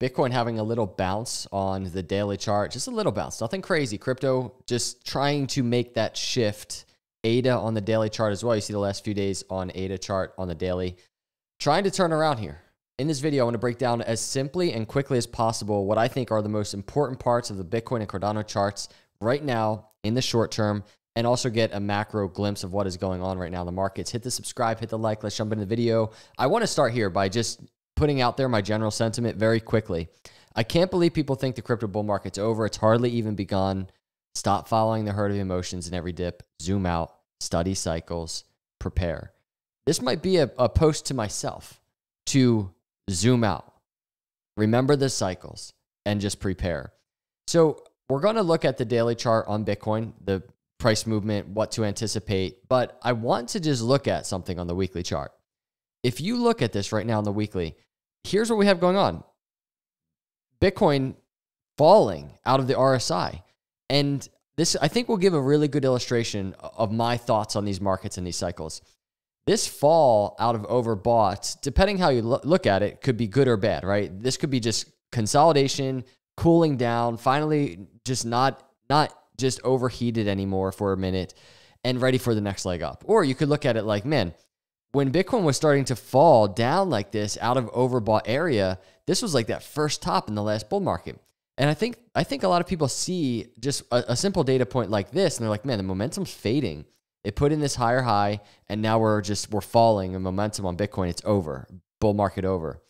Bitcoin having a little bounce on the daily chart, just a little bounce, nothing crazy. Crypto just trying to make that shift. ADA on the daily chart as well. You see the last few days on ADA chart on the daily, trying to turn around here. In this video, I want to break down as simply and quickly as possible what I think are the most important parts of the Bitcoin and Cardano charts right now in the short term, and also get a macro glimpse of what is going on right now in the markets. Hit the subscribe, hit the like, let's jump into the video. I want to start here by just putting out there my general sentiment very quickly. I can't believe people think the crypto bull market's over. It's hardly even begun. Stop following the herd of emotions in every dip. Zoom out, study cycles, prepare. This might be a post to myself to zoom out, remember the cycles, and just prepare. So we're going to look at the daily chart on Bitcoin, the price movement, what to anticipate, but I want to just look at something on the weekly chart. If you look at this right now on the weekly, here's what we have going on. Bitcoin falling out of the RSI. And this, I think, will give a really good illustration of my thoughts on these markets and these cycles. This fall out of overbought, depending how you look at it, could be good or bad, right? This could be just consolidation, cooling down, finally just not just overheated anymore for a minute and ready for the next leg up. Or you could look at it like, man, when Bitcoin was starting to fall down like this out of overbought area, this was like that first top in the last bull market. And I think a lot of people see just a simple data point like this and they're like, man, the momentum's fading. It put in this higher high, and now we're falling in momentum on Bitcoin. It's over, bull market over.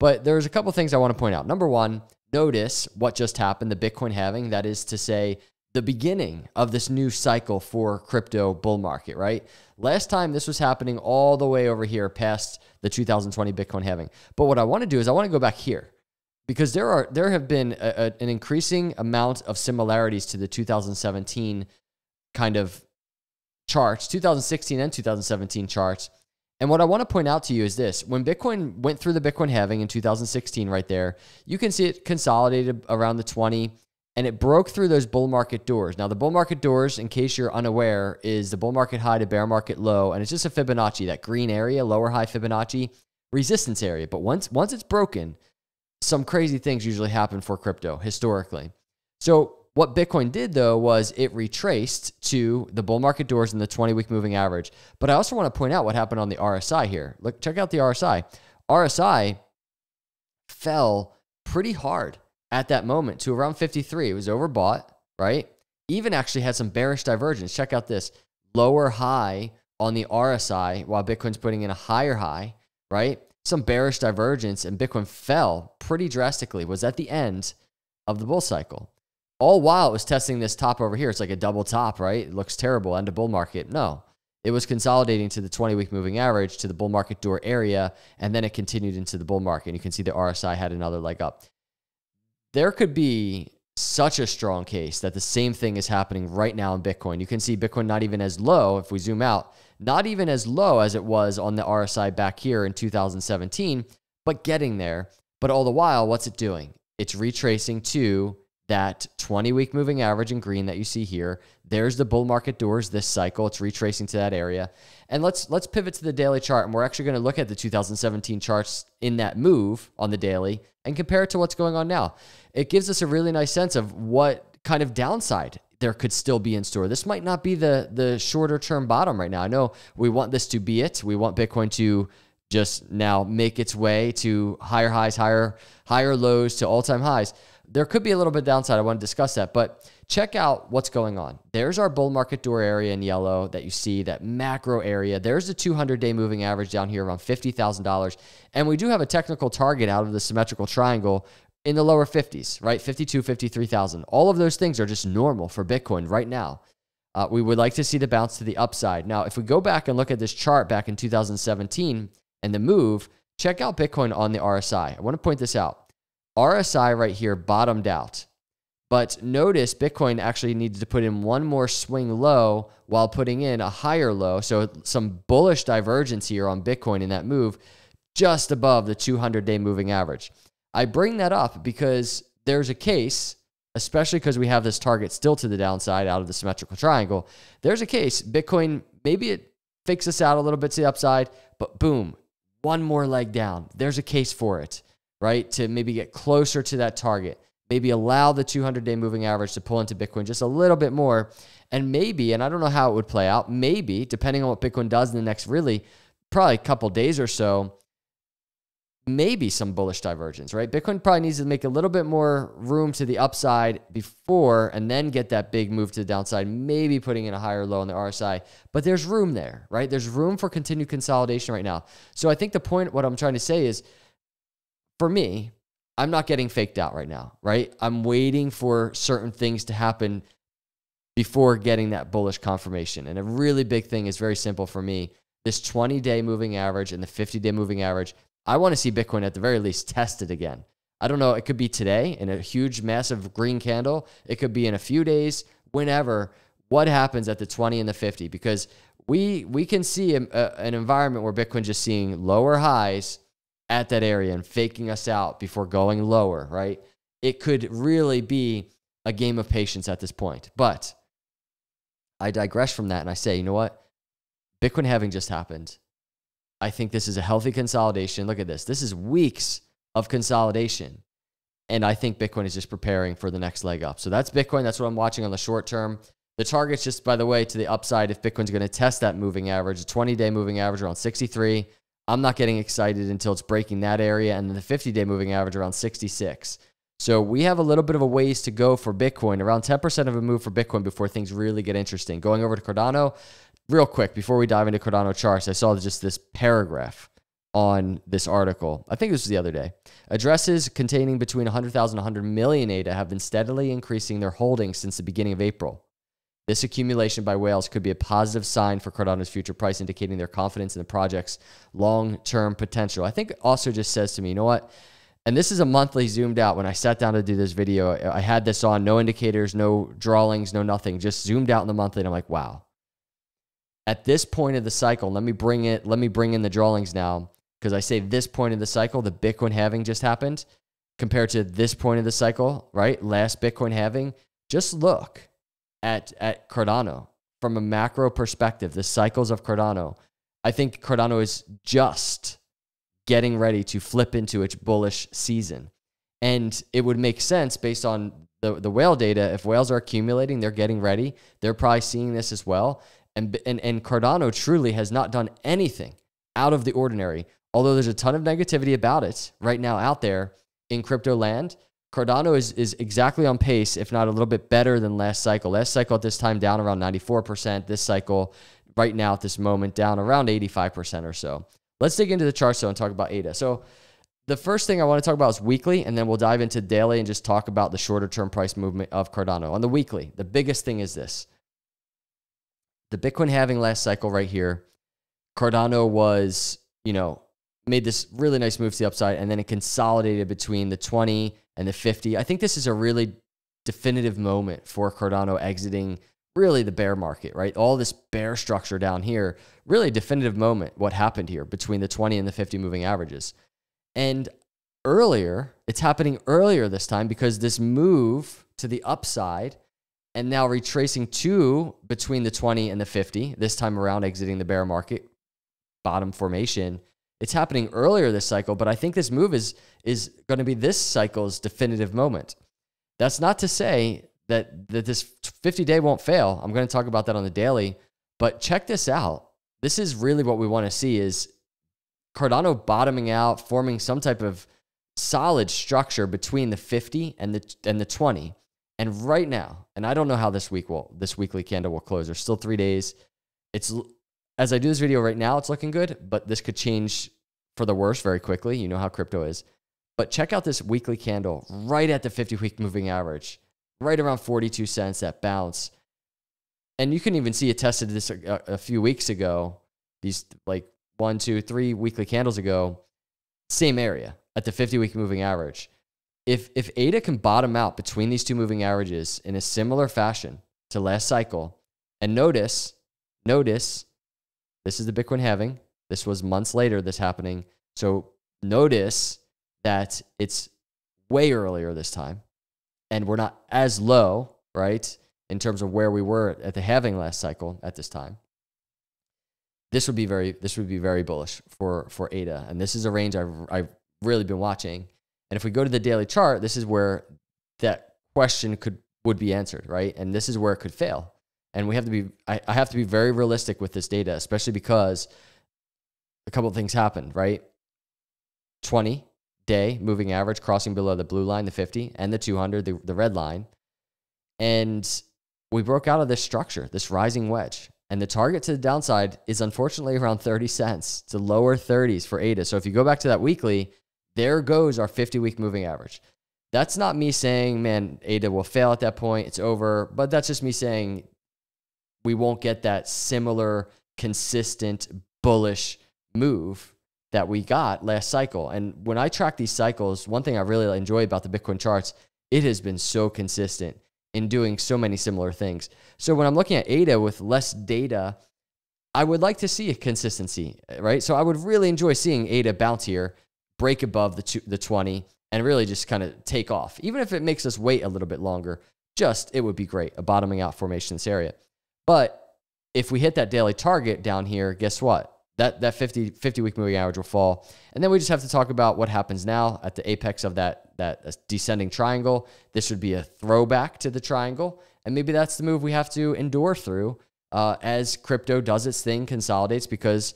But there's a couple things I want to point out. Number one, notice what just happened, the Bitcoin halving. That is to say, the beginning of this new cycle for crypto bull market, right? Last time this was happening all the way over here past the 2020 Bitcoin halving. But what I want to do is I want to go back here, because there have been an increasing amount of similarities to the 2017 kind of charts, 2016 and 2017 charts. And what I want to point out to you is this: when Bitcoin went through the Bitcoin halving in 2016 right there, you can see it consolidated around the 20, and it broke through those bull market doors. Now the bull market doors, in case you're unaware, is the bull market high to bear market low, and it's just a Fibonacci, that green area, lower high Fibonacci resistance area. But once it's broken, some crazy things usually happen for crypto historically. So what Bitcoin did, though, was it retraced to the bull market doors in the 20-week moving average. But I also want to point out what happened on the RSI here. Look, check out the RSI. RSI fell pretty hard at that moment to around 53. It was overbought, right? Even actually had some bearish divergence. Check out this lower high on the RSI while Bitcoin's putting in a higher high, right? Some bearish divergence, and Bitcoin fell pretty drastically. It was at the end of the bull cycle. All while it was testing this top over here. It's like a double top, right? It looks terrible. End of bull market. No, it was consolidating to the 20-week moving average, to the bull market door area, and then it continued into the bull market. And you can see the RSI had another leg up. There could be such a strong case that the same thing is happening right now in Bitcoin. You can see Bitcoin not even as low, if we zoom out, not even as low as it was on the RSI back here in 2017, but getting there. But all the while, what's it doing? It's retracing to that 20-week moving average in green that you see here. There's the bull market doors this cycle. It's retracing to that area. And let's pivot to the daily chart, and we're actually going to look at the 2017 charts in that move on the daily and compare it to what's going on now. It gives us a really nice sense of what kind of downside there could still be in store. This might not be the shorter-term bottom right now. I know we want this to be it. We want Bitcoin to just now make its way to higher highs, higher lows, to all-time highs. There could be a little bit of downside. I want to discuss that, but check out what's going on. There's our bull market door area in yellow that you see, that macro area. There's the 200-day moving average down here around $50,000. And we do have a technical target out of the symmetrical triangle in the lower 50s, right? 52, 53,000. All of those things are just normal for Bitcoin right now. We would like to see the bounce to the upside. Now, if we go back and look at this chart back in 2017 and the move, check out Bitcoin on the RSI. I want to point this out. RSI right here bottomed out, but notice Bitcoin actually needed to put in one more swing low while putting in a higher low. So some bullish divergence here on Bitcoin in that move, just above the 200-day moving average. I bring that up because there's a case, especially because we have this target still to the downside out of the symmetrical triangle. There's a case Bitcoin, maybe it fakes us out a little bit to the upside, but boom, one more leg down. There's a case for it. right? To maybe get closer to that target, maybe allow the 200-day moving average to pull into Bitcoin just a little bit more. And maybe, and I don't know how it would play out, maybe depending on what Bitcoin does in the next really probably a couple days or so, maybe some bullish divergence, right? Bitcoin probably needs to make a little bit more room to the upside before and then get that big move to the downside, maybe putting in a higher low on the RSI. But there's room there, right? There's room for continued consolidation right now. So I think the point, what I'm trying to say is, for me, I'm not getting faked out right now, right? I'm waiting for certain things to happen before getting that bullish confirmation. And a really big thing is very simple for me. This 20-day moving average and the 50-day moving average, I want to see Bitcoin at the very least tested again. I don't know. It could be today in a huge, massive green candle. It could be in a few days, whenever. What happens at the 20 and the 50? Because we can see an environment where Bitcoin just seeing lower highs at that area and faking us out before going lower, right? It could really be a game of patience at this point. But I digress from that and I say, you know what? Bitcoin halving just happened. I think this is a healthy consolidation. Look at this. This is weeks of consolidation. And I think Bitcoin is just preparing for the next leg up. So that's Bitcoin. That's what I'm watching on the short term. The target's just, by the way, to the upside. If Bitcoin's going to test that moving average, a 20-day moving average around 63, I'm not getting excited until it's breaking that area. And then the 50-day moving average around 66. So we have a little bit of a ways to go for Bitcoin, around 10% of a move for Bitcoin before things really get interesting. Going over to Cardano, real quick, before we dive into Cardano charts, I saw just this paragraph on this article. I think this was the other day. Addresses containing between 100,000 and 100 million ADA have been steadily increasing their holdings since the beginning of April. This accumulation by whales could be a positive sign for Cardano's future price, indicating their confidence in the project's long-term potential. I think it also just says to me, you know what? And this is a monthly zoomed out. When I sat down to do this video, I had this on, no indicators, no drawings, no nothing, just zoomed out in the monthly. And I'm like, wow. At this point of the cycle, let me bring in the drawings now, because I say this point of the cycle, the Bitcoin halving just happened compared to this point of the cycle, right? Last Bitcoin halving. Just look at Cardano from a macro perspective, the cycles of Cardano. I think Cardano is just getting ready to flip into its bullish season. And it would make sense based on the whale data. If whales are accumulating, they're getting ready. They're probably seeing this as well. And Cardano truly has not done anything out of the ordinary. Although there's a ton of negativity about it right now out there in crypto land, Cardano is exactly on pace, if not a little bit better than last cycle. Last cycle at this time down around 94%. This cycle right now at this moment down around 85% or so. Let's dig into the charts though and talk about ADA. So the first thing I want to talk about is weekly, and then we'll dive into daily and just talk about the shorter term price movement of Cardano. On the weekly, the biggest thing is this. The Bitcoin halving last cycle right here, Cardano was, you know, made this really nice move to the upside, and then it consolidated between the 20 and the 50. I think this is a really definitive moment for Cardano exiting really the bear market, right? All this bear structure down here, really definitive moment what happened here between the 20 and the 50 moving averages. And earlier, it's happening earlier this time because this move to the upside and now retracing to between the 20 and the 50, this time around exiting the bear market, bottom formation. It's happening earlier this cycle, but I think this move is going to be this cycle's definitive moment. That's not to say that this 50-day won't fail. I'm going to talk about that on the daily, but check this out. This is really what we want to see is Cardano bottoming out, forming some type of solid structure between the 50 and the 20. And right now, and I don't know how this weekly candle will close. There's still 3 days. It's, as I do this video right now, it's looking good, but this could change for the worse very quickly. You know how crypto is. But check out this weekly candle right at the 50-week moving average, right around 42 cents, that bounce. And you can even see it tested this a few weeks ago, these like 1, 2, 3 weekly candles ago, same area at the 50-week moving average. If ADA can bottom out between these two moving averages in a similar fashion to last cycle, and notice, this is the Bitcoin halving. This was months later, this happening. So notice that it's way earlier this time, and we're not as low, right, in terms of where we were at the halving last cycle at this time. This would be very bullish for ADA, and this is a range I've really been watching. And if we go to the daily chart, this is where that question would be answered, right? And this is where it could fail. And we have to be, I have to be very realistic with this data, especially because a couple of things happened, right? 20-day moving average crossing below the blue line, the 50, and the 200, the red line. And we broke out of this structure, this rising wedge. And the target to the downside is unfortunately around 30 cents to lower 30s for ADA. So if you go back to that weekly, there goes our 50-week moving average. That's not me saying, man, ADA will fail at that point, it's over. But that's just me saying we won't get that similar, consistent, bullish move that we got last cycle. And when I track these cycles, one thing I really enjoy about the Bitcoin charts, it has been so consistent in doing so many similar things. So when I'm looking at ADA with less data, I would like to see a consistency, right? So I would really enjoy seeing ADA bounce here, break above the 20, and really just kind of take off. Even if it makes us wait a little bit longer, just it would be great, a bottoming out formation in this area. But if we hit that daily target down here, guess what? That 50-week moving average will fall. And then we just have to talk about what happens now at the apex of that descending triangle. This would be a throwback to the triangle. And maybe that's the move we have to endure through as crypto does its thing, consolidates, because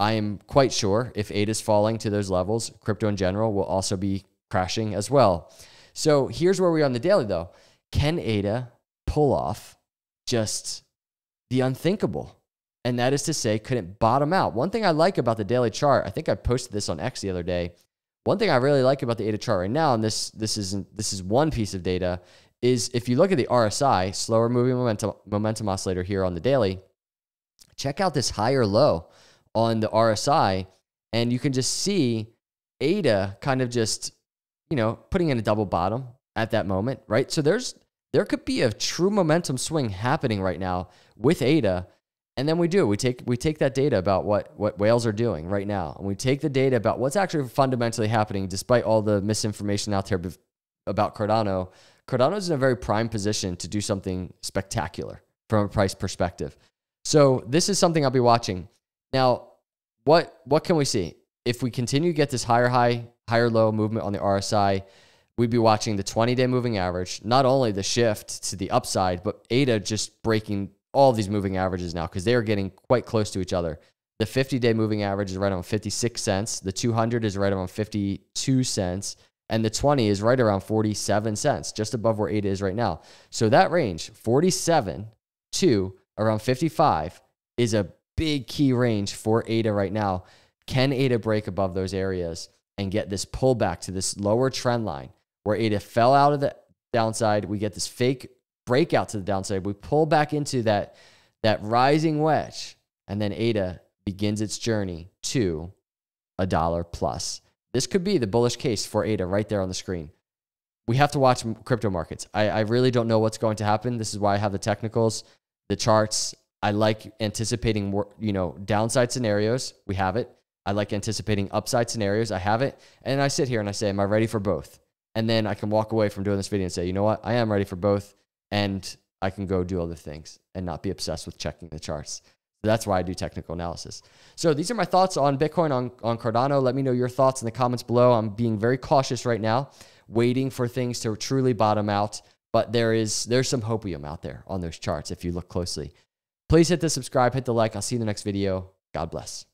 I am quite sure if ADA is falling to those levels, crypto in general will also be crashing as well. So here's where we are on the daily, though. Can ADA pull off just the unthinkable? And that is to say, could it bottom out? One thing I like about the daily chart, I think I posted this on X the other day. One thing I really like about the ADA chart right now, and this is one piece of data, is if you look at the RSI, slower moving momentum oscillator here on the daily, check out this higher low on the RSI, and you can just see ADA kind of just, you know, putting in a double bottom at that moment, right? So there could be a true momentum swing happening right now with ADA. And then we take that data about what whales are doing right now. And we take the data about what's actually fundamentally happening, despite all the misinformation out there about Cardano. Cardano's in a very prime position to do something spectacular from a price perspective. So this is something I'll be watching. Now, what can we see? If we continue to get this higher high, higher low movement on the RSI, we'd be watching the 20-day moving average, not only the shift to the upside, but ADA just breaking all these moving averages now because they are getting quite close to each other. The 50-day moving average is right around 56 cents. The 200 is right around 52 cents. And the 20 is right around 47 cents, just above where ADA is right now. So that range, 47 to around 55, is a big key range for ADA right now. Can ADA break above those areas and get this pullback to this lower trend line where ADA fell out of the downside? We get this fake breakout to the downside, we pull back into that rising wedge, and then ADA begins its journey to $1 plus. This could be the bullish case for ADA right there on the screen. We have to watch crypto markets. I really don't know what's going to happen. This is why I have the technicals, the charts. I like anticipating more, you know, downside scenarios. We have it. I like anticipating upside scenarios. I have it. And I sit here and I say, am I ready for both? And then I can walk away from doing this video and say, you know what? I am ready for both. And I can go do other things and not be obsessed with checking the charts. That's why I do technical analysis. So these are my thoughts on Bitcoin, on Cardano. Let me know your thoughts in the comments below. I'm being very cautious right now, waiting for things to truly bottom out. But there's some hopium out there on those charts if you look closely. Please hit the subscribe, hit the like. I'll see you in the next video. God bless.